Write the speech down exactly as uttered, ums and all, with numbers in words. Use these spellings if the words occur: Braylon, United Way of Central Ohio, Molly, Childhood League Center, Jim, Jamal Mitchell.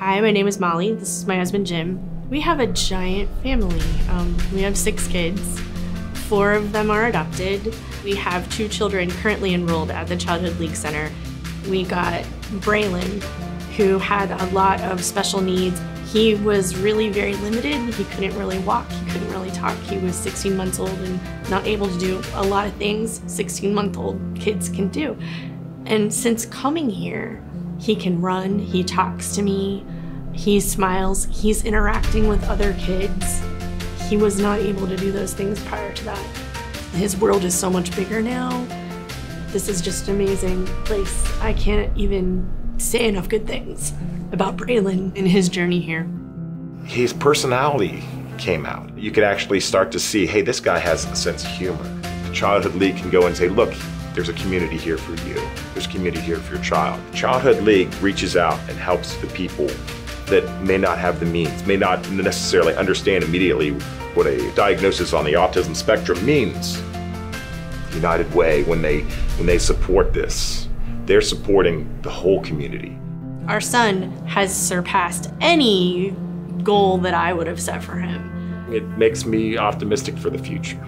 Hi, my name is Molly. This is my husband, Jim. We have a giant family. Um, we have six kids. Four of them are adopted. We have two children currently enrolled at the Childhood League Center. We got Braylon, who had a lot of special needs. He was really very limited. He couldn't really walk, he couldn't really talk. He was sixteen months old and not able to do a lot of things sixteen-month-old kids can do. And since coming here, he can run, he talks to me, he smiles, he's interacting with other kids. He was not able to do those things prior to that. His world is so much bigger now. This is just an amazing place. I can't even say enough good things about Braylon and his journey here. His personality came out. You could actually start to see, hey, this guy has a sense of humor. The Childhood League can go and say, look, there's a community here for you. There's a community here for your child. Childhood League reaches out and helps the people that may not have the means, may not necessarily understand immediately what a diagnosis on the autism spectrum means. United Way, when they, when they support this, they're supporting the whole community. Our son has surpassed any goal that I would have set for him. It makes me optimistic for the future.